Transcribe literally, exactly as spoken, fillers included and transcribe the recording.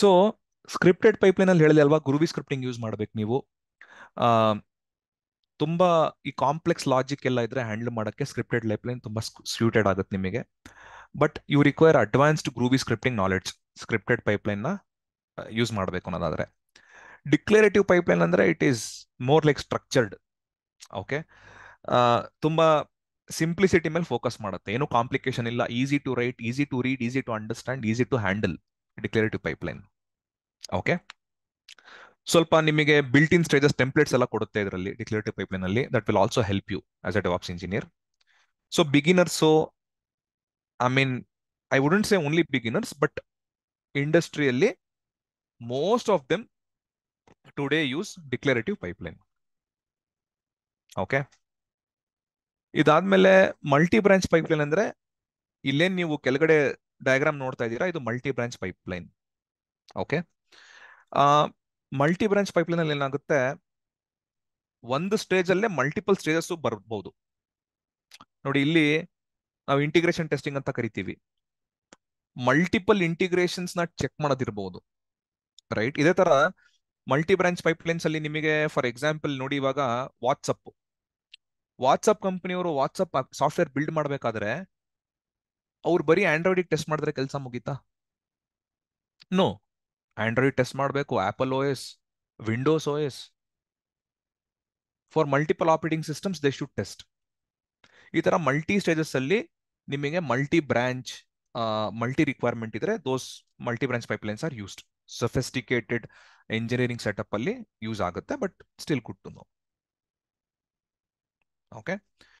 So scripted pipeline ಅಲ್ಲಿ ಹೇಳಿದೆ ಅಲ್ವಾ, ಗುರುವಿ ಸ್ಕ್ರಿಪ್ಟಿಂಗ್ ಯೂಸ್ ಮಾಡ್ಬೇಕು ನೀವು. ತುಂಬಾ ಈ ಕಾಂಪ್ಲೆಕ್ಸ್ ಲಾಜಿಕ್ ಎಲ್ಲ ಇದ್ರೆ ಹ್ಯಾಂಡಲ್ ಮಾಡೋಕ್ಕೆ ಸ್ಕ್ರಿಪ್ಟೆಡ್ ಪೈಪ್ಲೈನ್ ತುಂಬಾ ಸ್ಯೂಟೆಡ್ ಆಗುತ್ತೆ ನಿಮಗೆ. But you require advanced Groovy scripting knowledge scripted pipeline ನ ಯೂಸ್ ಮಾಡಬೇಕು ಅನ್ನೋದಾದ್ರೆ. ಡಿಕ್ಲರೇಟಿವ್ ಪೈಪ್ಲೈನ್ ಅಂದ್ರೆ it is more like structured. Okay, ತುಂಬಾ ಸಿಂಪ್ಲಿಸಿಟಿ ಮೇಲೆ ಫೋಕಸ್ ಮಾಡುತ್ತೆ, ಏನು ಕಾಂಪ್ಲಿಕೇಶನ್ ಇಲ್ಲ, easy to write, easy to read, easy to understand, easy to handle declarative pipeline. Okay, ಸ್ವಲ್ಪ ನಿಮಗೆ ಬಿಲ್ಟ್ ಇನ್ ಸ್ಟೇಜಸ್ ಟೆಂಪ್ಲೇಟ್ಸ್ ಎಲ್ಲ ಕೊಡುತ್ತೆ ಇದರಲ್ಲಿ ಡಿಕ್ಲರೇಟಿವ್ ಪೈಪ್ಲೈನ್ ಅಲ್ಲಿ. That will also help you as a DevOps engineer. So beginners, I mean I wouldn't say only beginners, but ಇಂಡಸ್ಟ್ರಿಯಲ್ಲಿ most of them today use declarative pipeline. Okay, ಇದಾದ್ಮೇಲೆ multi branch pipeline ಅಂದ್ರೆ ಇಲ್ಲೇ ನೀವು ಕೆಳಗಡೆ diagram ನೋಡ್ತಾ ಇದ್ದೀರಾ, ಇದು multi branch pipeline. Okay, multi branch pipeline ಅಲ್ಲಿ ಏನಾಗುತ್ತೆ, ಒಂದು ಸ್ಟೇಜ್ ಅಲ್ಲೇ ಮಲ್ಟಿಪಲ್ ಸ್ಟೇಜಸ್ ಬರ್ಬೋದು. ನೋಡಿ, ಇಲ್ಲಿ ನಾವು ಇಂಟಿಗ್ರೇಷನ್ ಟೆಸ್ಟಿಂಗ್ ಅಂತ ಕರಿತೀವಿ, ಮಲ್ಟಿಪಲ್ ಇಂಟಿಗ್ರೇಷನ್ಸ್ ನ ಚೆಕ್ ಮಾಡೋದಿರ್ಬೋದು, ರೈಟ್? ಇದೇ ತರ ಮಲ್ಟಿ ಬ್ರಾಂಚ್ ಪೈಪ್ಲೈನ್ಸ್ ಅಲ್ಲಿ ನಿಮಗೆ ಫಾರ್ ಎಕ್ಸಾಂಪಲ್ ನೋಡಿ, ಇವಾಗ ವಾಟ್ಸಪ್ ವಾಟ್ಸಪ್ ಕಂಪನಿಯವರು ವಾಟ್ಸಪ್ ಸಾಫ್ಟ್ವೇರ್ ಬಿಲ್ಡ್ ಮಾಡಬೇಕಾದ್ರೆ ಅವ್ರು ಬರೀ ಆಂಡ್ರಾಯ್ಡಿಗೆ ಟೆಸ್ಟ್ ಮಾಡಿದ್ರೆ ಕೆಲಸ ಮುಗೀತಾ? ನೋ, ಆಂಡ್ರಾಯ್ಡ್ ಟೆಸ್ಟ್ ಮಾಡಬೇಕು, Apple O S, Windows O S, for multiple operating systems they should test. ಈ ತರ ಮಲ್ಟಿ ಸ್ಟೇಜಸ್ ಅಲ್ಲಿ ನಿಮಗೆ ಮಲ್ಟಿ ಬ್ರಾಂಚ್ ಮಲ್ಟಿ ರಿಕ್ವೈರ್ಮೆಂಟ್ ಇದ್ರೆ those multi branch pipelines are used. Sophisticated engineering setup ಅಲ್ಲಿ use ಆಗುತ್ತೆ, but still good to know. Okay,